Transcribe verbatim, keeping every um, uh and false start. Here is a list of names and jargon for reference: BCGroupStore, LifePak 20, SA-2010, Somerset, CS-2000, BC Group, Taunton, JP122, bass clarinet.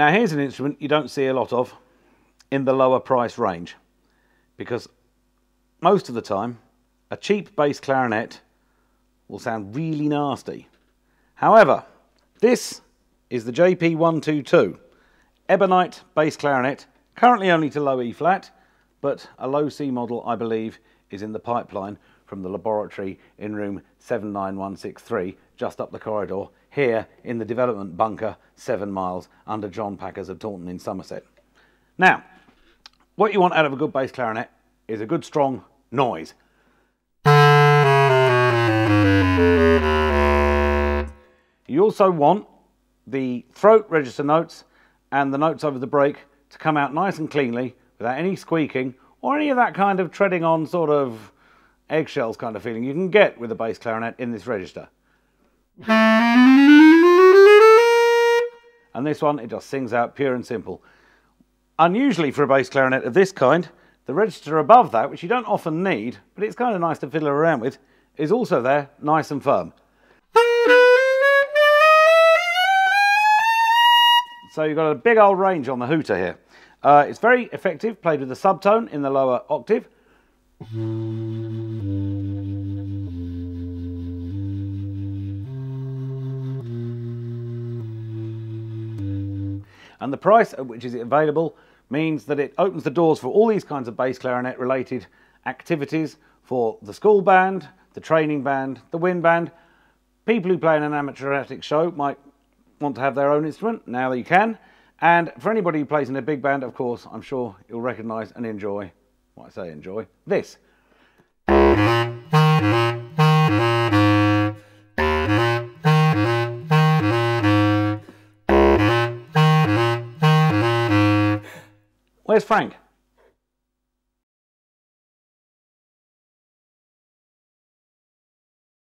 Now here's an instrument you don't see a lot of in the lower price range, because most of the time a cheap bass clarinet will sound really nasty. However, this is the J P one twenty-two Ebonite bass clarinet, currently only to low E flat, but a low C model I believe is in the pipeline from the laboratory in room seven nine one six three, just up the corridor, here in the development bunker seven miles under John Packer's of Taunton in Somerset. Now, what you want out of a good bass clarinet is a good strong noise. You also want the throat register notes and the notes over the break to come out nice and cleanly without any squeaking or any of that kind of treading on sort of eggshells kind of feeling you can get with a bass clarinet in this register. And this one, it just sings out pure and simple. Unusually for a bass clarinet of this kind, the register above that, which you don't often need, but it's kind of nice to fiddle around with, is also there, nice and firm. So you've got a big old range on the hooter here. Uh, it's very effective, played with a subtone in the lower octave. And the price at which is it available means that it opens the doors for all these kinds of bass clarinet related activities for the school band, the training band, the wind band. People who play in an amateuratic show might want to have their own instrument, now you can. And for anybody who plays in a big band, of course, I'm sure you'll recognise and enjoy, what I say enjoy, this. Where's Frank?